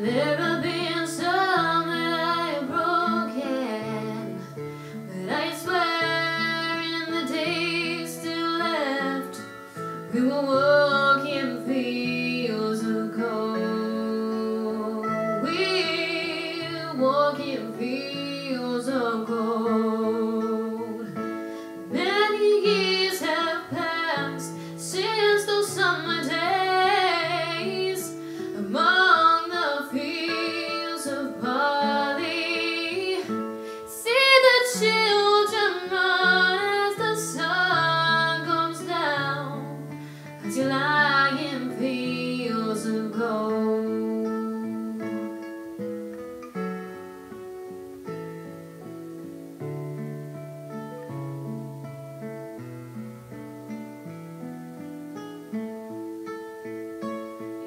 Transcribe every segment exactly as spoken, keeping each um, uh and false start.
We were walking fields of gold. We were walking fields of gold. Many years have passed since those summer days among the fields of barley. See the children. Lying fields of gold.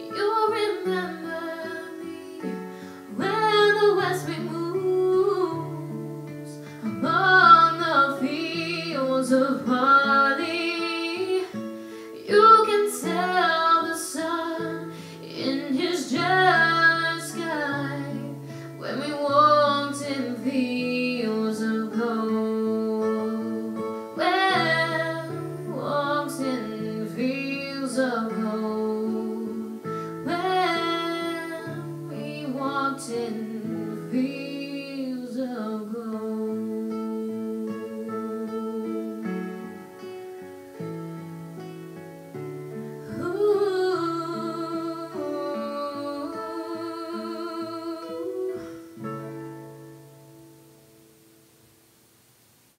You remember me when the west wind moves among the fields of barley. In